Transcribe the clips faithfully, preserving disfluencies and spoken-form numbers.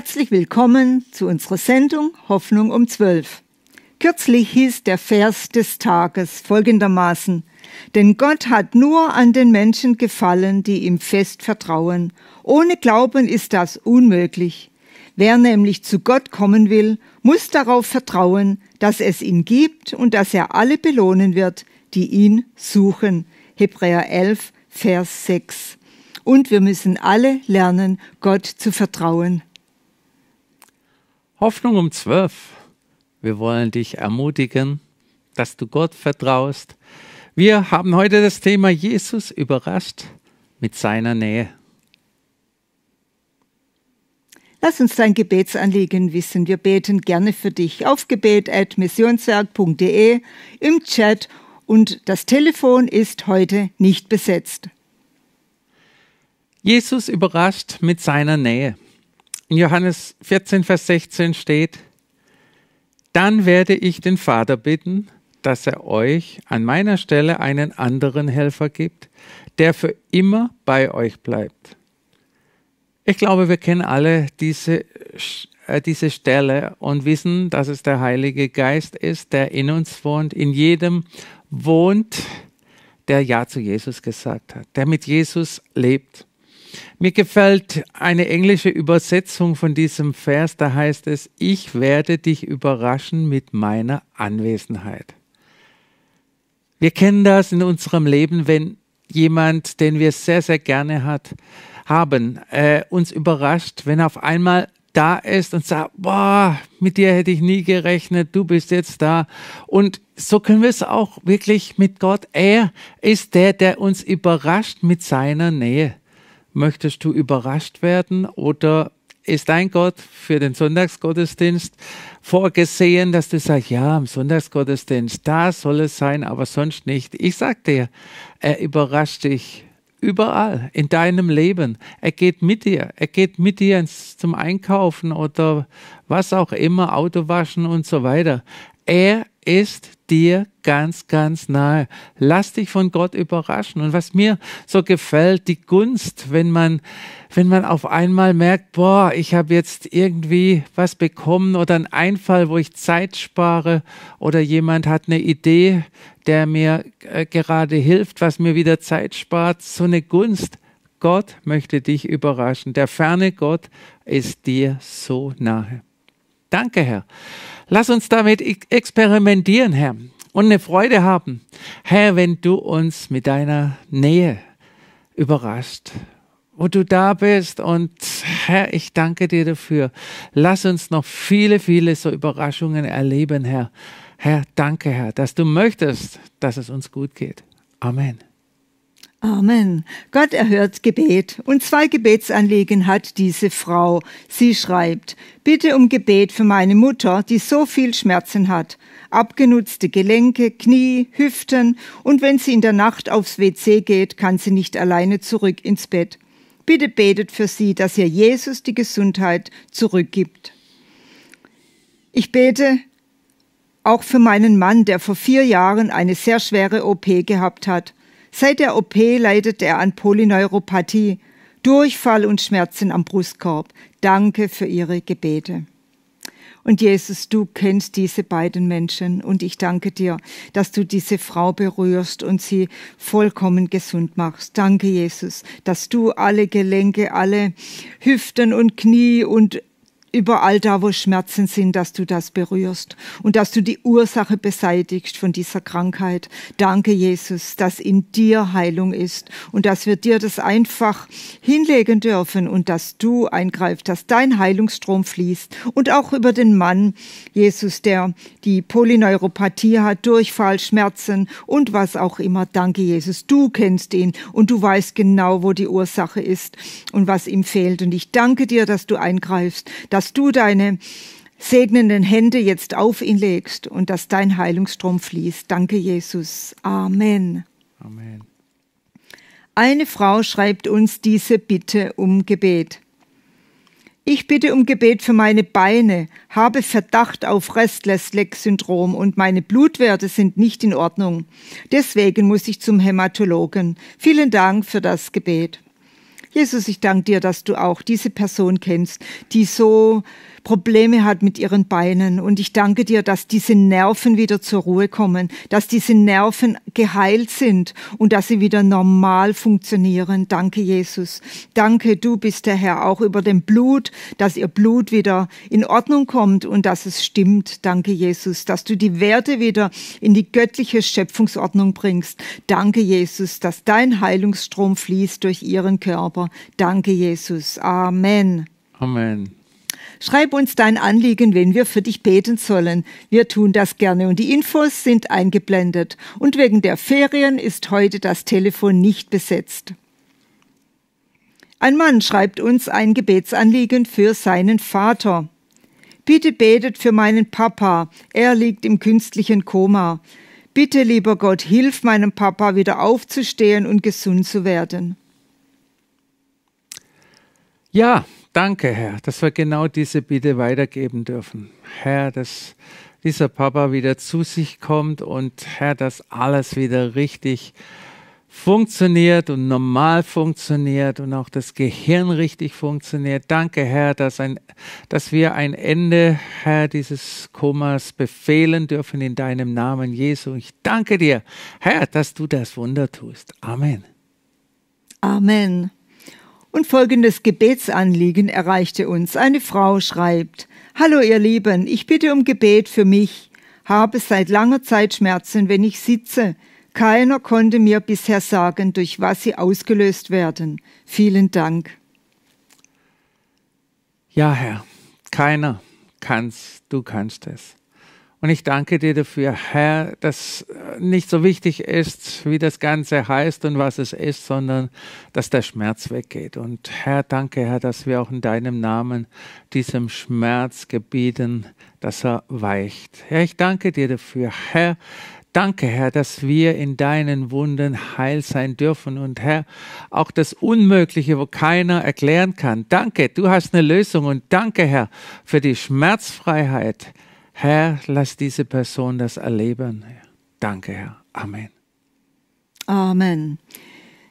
Herzlich willkommen zu unserer Sendung Hoffnung um zwölf. Kürzlich hieß der Vers des Tages folgendermaßen: Denn Gott hat nur an den Menschen gefallen, die ihm fest vertrauen. Ohne Glauben ist das unmöglich. Wer nämlich zu Gott kommen will, muss darauf vertrauen, dass es ihn gibt und dass er alle belohnen wird, die ihn suchen. Hebräer elf, Vers sechs. Und wir müssen alle lernen, Gott zu vertrauen. Hoffnung um zwölf. Wir wollen dich ermutigen, dass du Gott vertraust. Wir haben heute das Thema: Jesus überrascht mit seiner Nähe. Lass uns dein Gebetsanliegen wissen. Wir beten gerne für dich auf gebet at missionswerk punkt de im Chat, und das Telefon ist heute nicht besetzt. Jesus überrascht mit seiner Nähe. In Johannes vierzehn, Vers sechzehn steht: Dann werde ich den Vater bitten, dass er euch an meiner Stelle einen anderen Helfer gibt, der für immer bei euch bleibt. Ich glaube, wir kennen alle diese, äh, diese Stelle und wissen, dass es der Heilige Geist ist, der in uns wohnt, in jedem wohnt, der Ja zu Jesus gesagt hat, der mit Jesus lebt. Mir gefällt eine englische Übersetzung von diesem Vers, da heißt es: Ich werde dich überraschen mit meiner Anwesenheit. Wir kennen das in unserem Leben, wenn jemand, den wir sehr, sehr gerne hat, haben, äh, uns überrascht, wenn er auf einmal da ist und sagt: Boah, mit dir hätte ich nie gerechnet, du bist jetzt da. Und so können wir es auch wirklich mit Gott. Er ist der, der uns überrascht mit seiner Nähe. Möchtest du überrascht werden, oder ist dein Gott für den Sonntagsgottesdienst vorgesehen, dass du sagst: Ja, am Sonntagsgottesdienst, da soll es sein, aber sonst nicht. Ich sag dir, er überrascht dich überall in deinem Leben. Er geht mit dir. Er geht mit dir ins, zum Einkaufen oder was auch immer, Autowaschen und so weiter. Er ist dir ganz, ganz nahe. Lass dich von Gott überraschen. Und was mir so gefällt, die Gunst, wenn man, wenn man auf einmal merkt: Boah, ich habe jetzt irgendwie was bekommen oder einen Einfall, wo ich Zeit spare, oder jemand hat eine Idee, der mir äh, gerade hilft, was mir wieder Zeit spart. So eine Gunst. Gott möchte dich überraschen. Der ferne Gott ist dir so nahe. Danke, Herr. Lass uns damit experimentieren, Herr, und eine Freude haben. Herr, wenn du uns mit deiner Nähe überrascht, wo du da bist, und Herr, ich danke dir dafür. Lass uns noch viele, viele so Überraschungen erleben, Herr. Herr, danke, Herr, dass du möchtest, dass es uns gut geht. Amen. Amen. Gott erhört Gebet. Und zwei Gebetsanliegen hat diese Frau. Sie schreibt: Bitte um Gebet für meine Mutter, die so viel Schmerzen hat. Abgenutzte Gelenke, Knie, Hüften, und wenn sie in der Nacht aufs W C geht, kann sie nicht alleine zurück ins Bett. Bitte betet für sie, dass ihr Jesus die Gesundheit zurückgibt. Ich bete auch für meinen Mann, der vor vier Jahren eine sehr schwere O P gehabt hat. Seit der O P leidet er an Polyneuropathie, Durchfall und Schmerzen am Brustkorb. Danke für Ihre Gebete. Und Jesus, du kennst diese beiden Menschen, und ich danke dir, dass du diese Frau berührst und sie vollkommen gesund machst. Danke, Jesus, dass du alle Gelenke, alle Hüften und Knie und überall da, wo Schmerzen sind, dass du das berührst und dass du die Ursache beseitigst von dieser Krankheit. Danke, Jesus, dass in dir Heilung ist und dass wir dir das einfach hinlegen dürfen und dass du eingreifst, dass dein Heilungsstrom fließt. Und auch über den Mann, Jesus, der die Polyneuropathie hat, Durchfall, Schmerzen und was auch immer. Danke, Jesus, du kennst ihn und du weißt genau, wo die Ursache ist und was ihm fehlt. Und ich danke dir, dass du eingreifst, dass dass du deine segnenden Hände jetzt auf ihn legst und dass dein Heilungsstrom fließt. Danke, Jesus. Amen. Amen. Eine Frau schreibt uns diese Bitte um Gebet. Ich bitte um Gebet für meine Beine, habe Verdacht auf Restless-Legs-Syndrom und meine Blutwerte sind nicht in Ordnung. Deswegen muss ich zum Hämatologen. Vielen Dank für das Gebet. Jesus, ich danke dir, dass du auch diese Person kennst, die so Probleme hat mit ihren Beinen. Und ich danke dir, dass diese Nerven wieder zur Ruhe kommen, dass diese Nerven geheilt sind und dass sie wieder normal funktionieren. Danke, Jesus. Danke, du bist der Herr auch über dem Blut, dass ihr Blut wieder in Ordnung kommt und dass es stimmt. Danke, Jesus, dass du die Werte wieder in die göttliche Schöpfungsordnung bringst. Danke, Jesus, dass dein Heilungsstrom fließt durch ihren Körper. Danke, Jesus. Amen. Amen. Schreib uns dein Anliegen, wenn wir für dich beten sollen. Wir tun das gerne und die Infos sind eingeblendet. Und wegen der Ferien ist heute das Telefon nicht besetzt. Ein Mann schreibt uns ein Gebetsanliegen für seinen Vater. Bitte betet für meinen Papa. Er liegt im künstlichen Koma. Bitte, lieber Gott, hilf meinem Papa, wieder aufzustehen und gesund zu werden. Ja, danke, Herr, dass wir genau diese Bitte weitergeben dürfen. Herr, dass dieser Papa wieder zu sich kommt und Herr, dass alles wieder richtig funktioniert und normal funktioniert und auch das Gehirn richtig funktioniert. Danke, Herr, dass, ein, dass wir ein Ende, Herr, dieses Komas befehlen dürfen in deinem Namen, Jesu. Ich danke dir, Herr, dass du das Wunder tust. Amen. Amen. Und folgendes Gebetsanliegen erreichte uns. Eine Frau schreibt: Hallo ihr Lieben, ich bitte um Gebet für mich. Habe seit langer Zeit Schmerzen, wenn ich sitze. Keiner konnte mir bisher sagen, durch was sie ausgelöst werden. Vielen Dank. Ja, Herr, keiner kann's, du kannst es. Und ich danke dir dafür, Herr, dass nicht so wichtig ist, wie das Ganze heißt und was es ist, sondern dass der Schmerz weggeht. Und Herr, danke, Herr, dass wir auch in deinem Namen diesem Schmerz gebieten, dass er weicht. Herr, ich danke dir dafür, Herr. Danke, Herr, dass wir in deinen Wunden heil sein dürfen. Und Herr, auch das Unmögliche, wo keiner erklären kann. Danke, du hast eine Lösung. Und danke, Herr, für die Schmerzfreiheit. Herr, lass diese Person das erleben. Danke, Herr. Amen. Amen.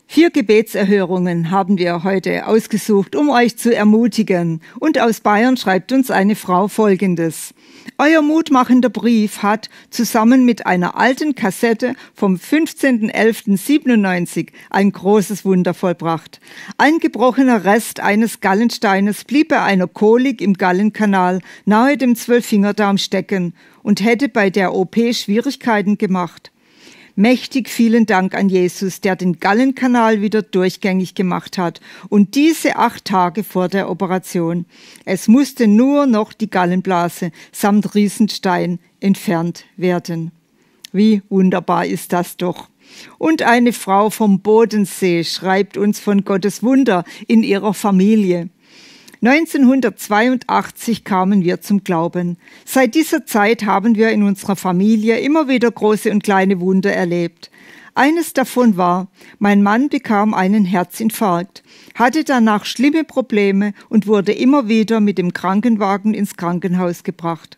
Vier Gebetserhörungen haben wir heute ausgesucht, um euch zu ermutigen. Und aus Bayern schreibt uns eine Frau Folgendes. Euer mutmachender Brief hat zusammen mit einer alten Kassette vom fünfzehnten elften siebenundneunzig ein großes Wunder vollbracht. Ein gebrochener Rest eines Gallensteines blieb bei einer Kolik im Gallenkanal nahe dem Zwölffingerdarm stecken und hätte bei der O P Schwierigkeiten gemacht. Mächtig vielen Dank an Jesus, der den Gallenkanal wieder durchgängig gemacht hat und diese acht Tage vor der Operation. Es musste nur noch die Gallenblase samt Riesenstein entfernt werden. Wie wunderbar ist das doch. Und eine Frau vom Bodensee schreibt uns von Gottes Wunder in ihrer Familie. neunzehnhundertzweiundachtzig kamen wir zum Glauben. Seit dieser Zeit haben wir in unserer Familie immer wieder große und kleine Wunder erlebt. Eines davon war, mein Mann bekam einen Herzinfarkt, hatte danach schlimme Probleme und wurde immer wieder mit dem Krankenwagen ins Krankenhaus gebracht.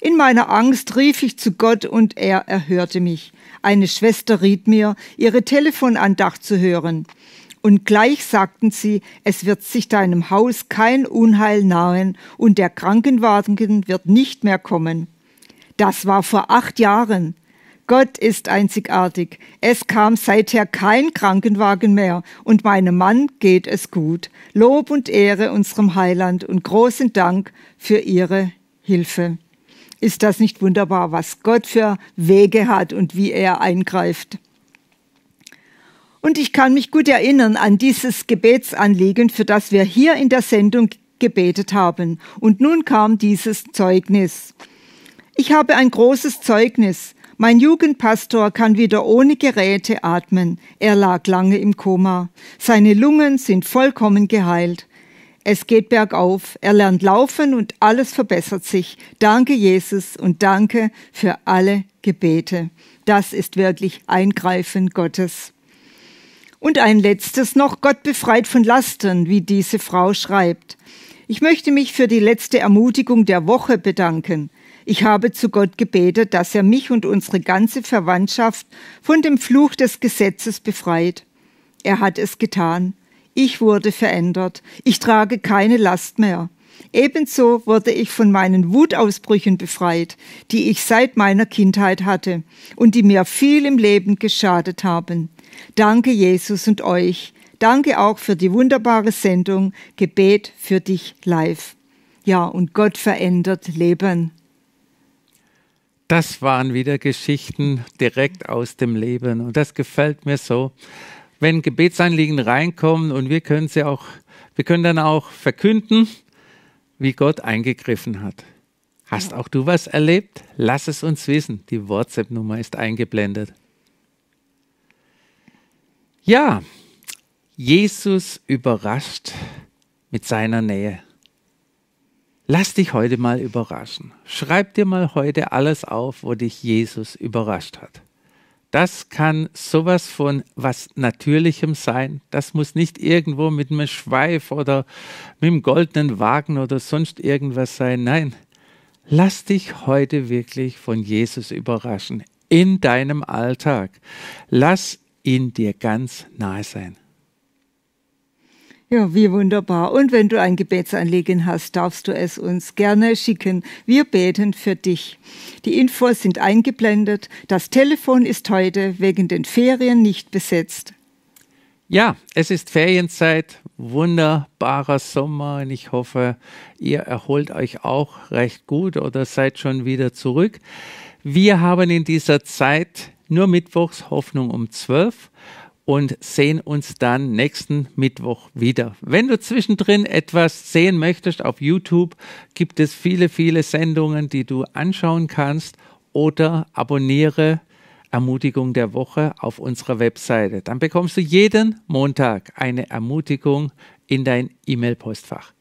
In meiner Angst rief ich zu Gott und er erhörte mich. Eine Schwester riet mir, ihre Telefonandacht zu hören. Und gleich sagten sie, es wird sich deinem Haus kein Unheil nahen und der Krankenwagen wird nicht mehr kommen. Das war vor acht Jahren. Gott ist einzigartig. Es kam seither kein Krankenwagen mehr und meinem Mann geht es gut. Lob und Ehre unserem Heiland und großen Dank für ihre Hilfe. Ist das nicht wunderbar, was Gott für Wege hat und wie er eingreift? Und ich kann mich gut erinnern an dieses Gebetsanliegen, für das wir hier in der Sendung gebetet haben. Und nun kam dieses Zeugnis. Ich habe ein großes Zeugnis. Mein Jugendpastor kann wieder ohne Geräte atmen. Er lag lange im Koma. Seine Lungen sind vollkommen geheilt. Es geht bergauf. Er lernt laufen und alles verbessert sich. Danke, Jesus, und danke für alle Gebete. Das ist wirklich Eingreifen Gottes. Und ein letztes noch, Gott befreit von Lasten, wie diese Frau schreibt. Ich möchte mich für die letzte Ermutigung der Woche bedanken. Ich habe zu Gott gebetet, dass er mich und unsere ganze Verwandtschaft von dem Fluch des Gesetzes befreit. Er hat es getan. Ich wurde verändert. Ich trage keine Last mehr. Ebenso wurde ich von meinen Wutausbrüchen befreit, die ich seit meiner Kindheit hatte und die mir viel im Leben geschadet haben. Danke Jesus und euch. Danke auch für die wunderbare Sendung Gebet für dich live. Ja, und Gott verändert Leben. Das waren wieder Geschichten direkt aus dem Leben. Und das gefällt mir so. Wenn Gebetsanliegen reinkommen und wir können sie auch, wir können dann auch verkünden, wie Gott eingegriffen hat. Hast auch du was erlebt? Lass es uns wissen. Die WhatsApp-Nummer ist eingeblendet. Ja, Jesus überrascht mit seiner Nähe. Lass dich heute mal überraschen. Schreib dir mal heute alles auf, wo dich Jesus überrascht hat. Das kann sowas von was Natürlichem sein. Das muss nicht irgendwo mit einem Schweif oder mit dem goldenen Wagen oder sonst irgendwas sein. Nein, lass dich heute wirklich von Jesus überraschen. In deinem Alltag. Lass ihn dir ganz nahe sein. Ja, wie wunderbar. Und wenn du ein Gebetsanliegen hast, darfst du es uns gerne schicken. Wir beten für dich. Die Infos sind eingeblendet. Das Telefon ist heute wegen den Ferien nicht besetzt. Ja, es ist Ferienzeit. Wunderbarer Sommer. Und ich hoffe, ihr erholt euch auch recht gut oder seid schon wieder zurück. Wir haben in dieser Zeit nur mittwochs Hoffnung um zwölf. Und sehen uns dann nächsten Mittwoch wieder. Wenn du zwischendrin etwas sehen möchtest, auf YouTube gibt es viele, viele Sendungen, die du anschauen kannst, oder abonniere Ermutigung der Woche auf unserer Webseite. Dann bekommst du jeden Montag eine Ermutigung in dein E-Mail-Postfach.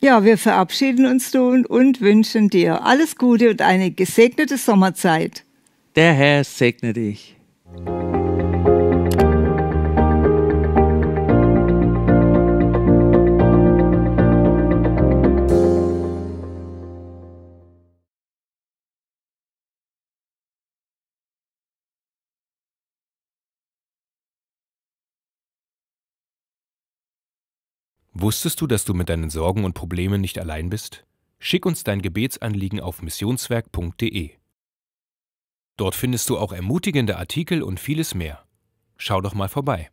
Ja, wir verabschieden uns nun und wünschen dir alles Gute und eine gesegnete Sommerzeit. Der Herr segne dich. Wusstest du, dass du mit deinen Sorgen und Problemen nicht allein bist? Schick uns dein Gebetsanliegen auf missionswerk punkt de. Dort findest du auch ermutigende Artikel und vieles mehr. Schau doch mal vorbei.